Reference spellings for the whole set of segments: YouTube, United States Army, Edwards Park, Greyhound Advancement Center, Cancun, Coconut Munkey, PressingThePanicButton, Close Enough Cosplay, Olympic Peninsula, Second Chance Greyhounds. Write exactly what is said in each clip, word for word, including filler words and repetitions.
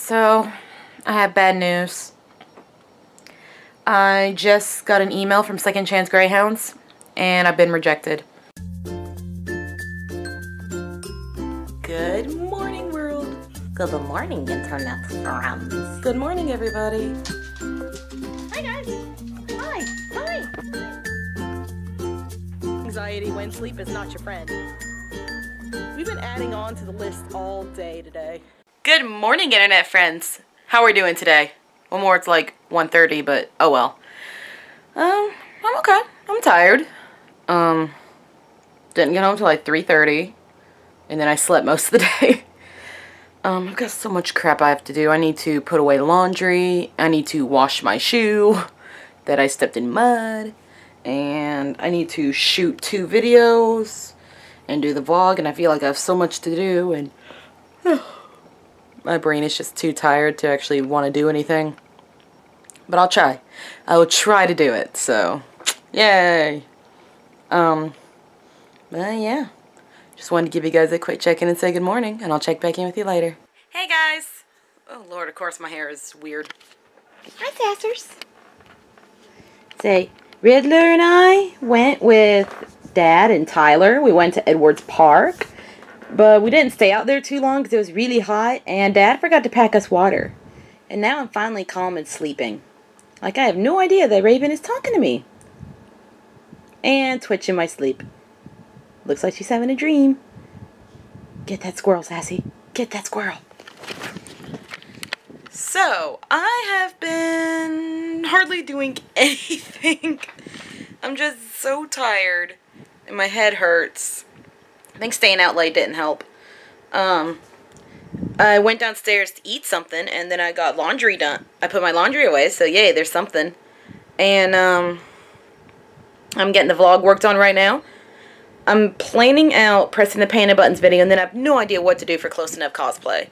So, I have bad news. I just got an email from Second Chance Greyhounds, and I've been rejected. Good morning, world. Good morning, internet friends. Good morning, everybody. Hi, guys. Hi. Hi. Anxiety when sleep is not your friend. We've been adding on to the list all day today. Good morning, internet friends. How are we doing today? Well, more it's like one thirty, but oh well. Um, I'm okay. I'm tired. Um, didn't get home till like three thirty, and then I slept most of the day. um, I've got so much crap I have to do. I need to put away laundry. I need to wash my shoe that I stepped in mud, and I need to shoot two videos and do the vlog. And I feel like I have so much to do, and my brain is just too tired to actually want to do anything. But I'll try. I will try to do it, so yay! Um, but yeah. Just wanted to give you guys a quick check-in and say good morning, and I'll check back in with you later. Hey guys! Oh lord, of course my hair is weird. Hi Sassers! Say, Riddler and I went with Dad and Tyler. We went to Edwards Park. But we didn't stay out there too long because it was really hot, and Dad forgot to pack us water. And now I'm finally calm and sleeping. Like, I have no idea that Raven is talking to me. And twitch in my sleep. Looks like she's having a dream. Get that squirrel, Sassy. Get that squirrel. So, I have been hardly doing anything. I'm just so tired, and my head hurts. I think staying out late didn't help. Um, I went downstairs to eat something, and then I got laundry done. I put my laundry away, so yay, there's something. And um, I'm getting the vlog worked on right now. I'm planning out Pressing the Panic Button's video, and then I have no idea what to do for Close Enough Cosplay.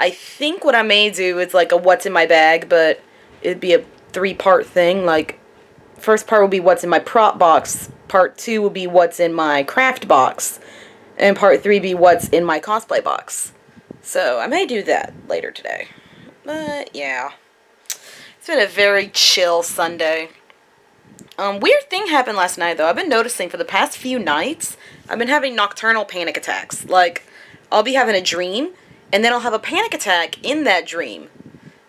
I think what I may do is like a what's in my bag, but it'd be a three-part thing. Like, first part will be what's in my prop box. Part two will be what's in my craft box. And part three be what's in my cosplay box. So I may do that later today. But yeah. It's been a very chill Sunday. Um, weird thing happened last night though. I've been noticing for the past few nights, I've been having nocturnal panic attacks. Like, I'll be having a dream, and then I'll have a panic attack in that dream.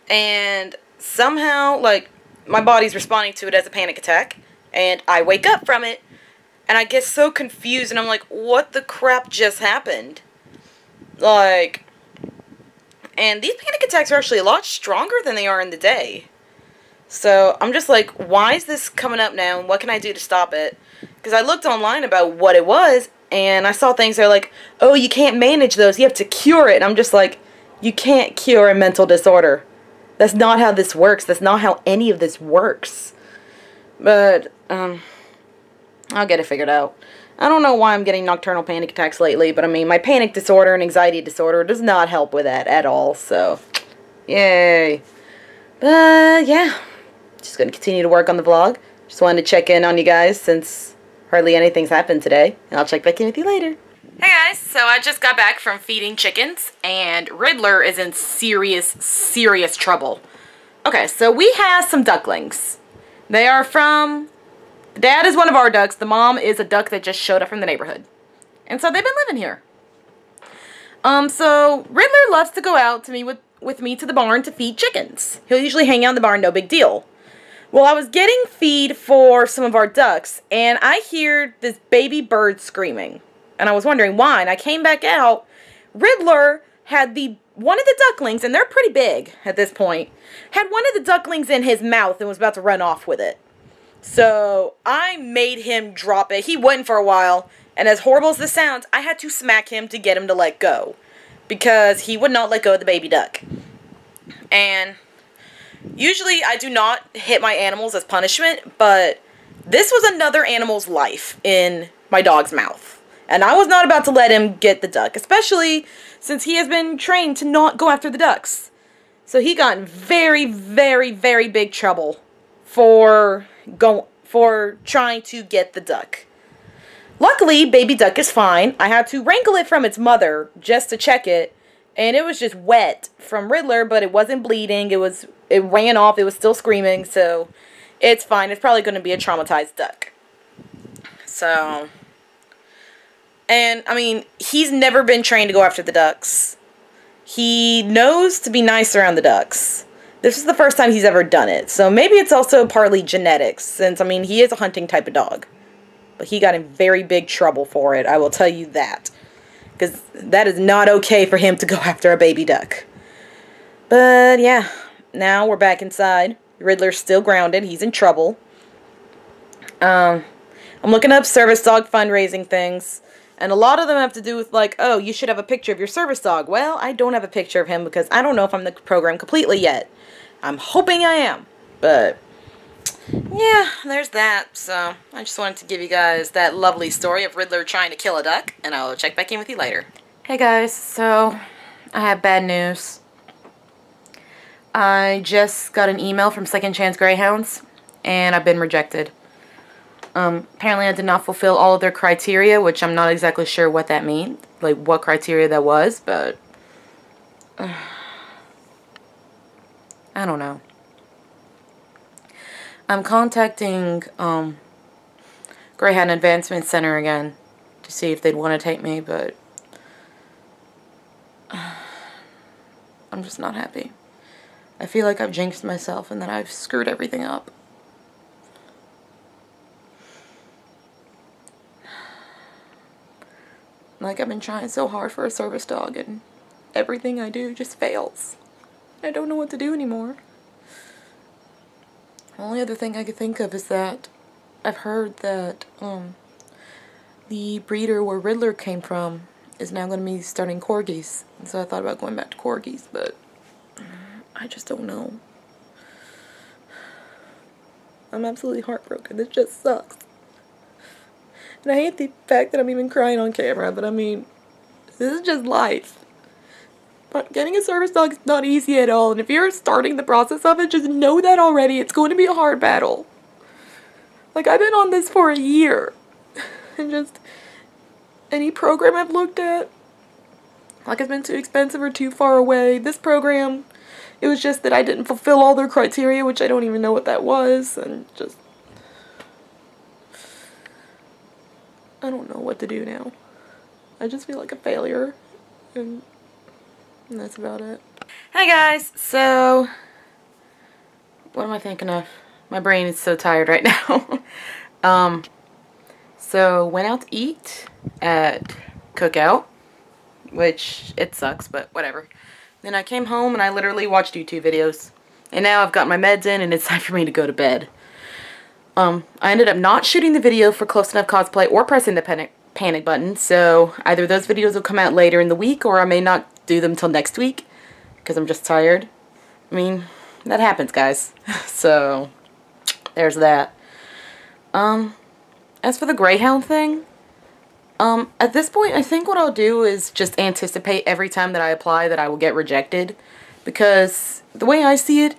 And somehow, like, my body's responding to it as a panic attack, and I wake up from it. And I get so confused, and I'm like, what the crap just happened? Like, and these panic attacks are actually a lot stronger than they are in the day. So, I'm just like, why is this coming up now, and what can I do to stop it? Because I looked online about what it was, and I saw things that are like, oh, you can't manage those, you have to cure it. And I'm just like, you can't cure a mental disorder. That's not how this works. That's not how any of this works. But, um... I'll get it figured out. I don't know why I'm getting nocturnal panic attacks lately, but I mean, my panic disorder and anxiety disorder does not help with that at all, so yay. But yeah, just going to continue to work on the vlog. Just wanted to check in on you guys since hardly anything's happened today, and I'll check back in with you later. Hey guys, so I just got back from feeding chickens, and Riddler is in serious, serious trouble. Okay, so we have some ducklings. They are from... The dad is one of our ducks. The mom is a duck that just showed up from the neighborhood. And so they've been living here. Um, so Riddler loves to go out to me with, with me to the barn to feed chickens. He'll usually hang out in the barn, no big deal. Well, I was getting feed for some of our ducks, and I hear this baby bird screaming. And I was wondering why, and I came back out. Riddler had the one of the ducklings, and they're pretty big at this point, had one of the ducklings in his mouth and was about to run off with it. So, I made him drop it. He wouldn't for a while, and as horrible as this sounds, I had to smack him to get him to let go, because he would not let go of the baby duck. And usually I do not hit my animals as punishment, but this was another animal's life in my dog's mouth, and I was not about to let him get the duck, especially since he has been trained to not go after the ducks. So he got in very, very, very big trouble for... Go for trying to get the duck. Luckily, baby duck is fine. I had to wrangle it from its mother just to check it, And it was just wet from Riddler, but it wasn't bleeding. It was, it ran off. It was still screaming, so it's fine. It's probably going to be a traumatized duck. So, and, I mean, he's never been trained to go after the ducks. He knows to be nice around the ducks. This is the first time he's ever done it. So maybe it's also partly genetics, since, I mean, he is a hunting type of dog. But he got in very big trouble for it, I will tell you that. Because that is not okay for him to go after a baby duck. But yeah, now we're back inside. Riddler's still grounded. He's in trouble. Um, I'm looking up service dog fundraising things. And a lot of them have to do with like, oh, you should have a picture of your service dog. Well, I don't have a picture of him because I don't know if I'm in the program completely yet. I'm hoping I am. But yeah, there's that. So I just wanted to give you guys that lovely story of Riddler trying to kill a duck, and I'll check back in with you later. Hey guys, so I have bad news. I just got an email from Second Chance Greyhounds, and I've been rejected. Um, apparently I did not fulfill all of their criteria, which I'm not exactly sure what that means, like what criteria that was, but uh, I don't know. I'm contacting um, Greyhound Advancement Center again to see if they'd want to take me, but uh, I'm just not happy. I feel like I've jinxed myself and that I've screwed everything up. Like, I've been trying so hard for a service dog and everything I do just fails. I don't know what to do anymore. The only other thing I could think of is that I've heard that um, the breeder where Riddler came from is now going to be starting Corgis. And so I thought about going back to Corgis, but I just don't know. I'm absolutely heartbroken. This just sucks. And I hate the fact that I'm even crying on camera, but I mean, this is just life. But getting a service dog is not easy at all, and if you're starting the process of it, just know that already. It's going to be a hard battle. Like, I've been on this for a year, and just any program I've looked at, like, it's been too expensive or too far away. This program, it was just that I didn't fulfill all their criteria, which I don't even know what that was, and just, I don't know what to do now. I just feel like a failure, and And that's about it. Hi guys, so what am I thinking of? My brain is so tired right now. um, so went out to eat at Cookout, which it sucks, but whatever. Then I came home and I literally watched YouTube videos. And now I've got my meds in and it's time for me to go to bed. Um, I ended up not shooting the video for Close Enough Cosplay or Pressing the Panic, panic Button, so either those videos will come out later in the week or I may not do them till next week because I'm just tired. I mean, that happens, guys. So there's that. Um, as for the Greyhound thing, um, at this point I think what I'll do is just anticipate every time that I apply that I will get rejected, because the way I see it,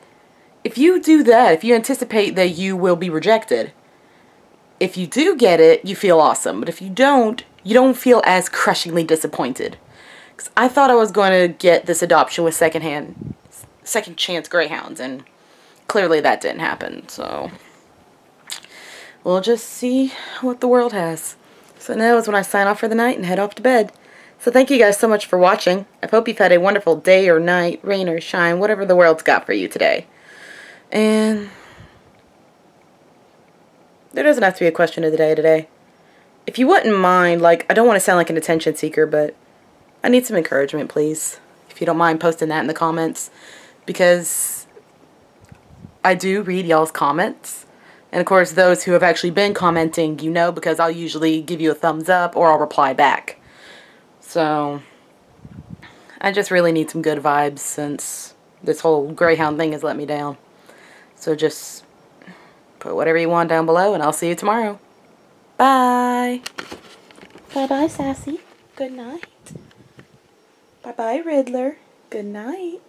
if you do that, if you anticipate that you will be rejected, if you do get it, you feel awesome. But if you don't, you don't feel as crushingly disappointed. I thought I was going to get this adoption with secondhand, Second Chance Greyhounds, and clearly that didn't happen, so we'll just see what the world has. So now is when I sign off for the night and head off to bed. So thank you guys so much for watching. I hope you've had a wonderful day or night, rain or shine, whatever the world's got for you today. And there doesn't have to be a question of the day today. If you wouldn't mind, like, I don't want to sound like an attention seeker, but I need some encouragement, please, if you don't mind posting that in the comments, because I do read y'all's comments, and of course those who have actually been commenting, you know, because I'll usually give you a thumbs up or I'll reply back. So I just really need some good vibes since this whole Greyhound thing has let me down. So just put whatever you want down below, and I'll see you tomorrow. Bye. Bye-bye, Sassy. Good night. Bye-bye, Riddler. Good night.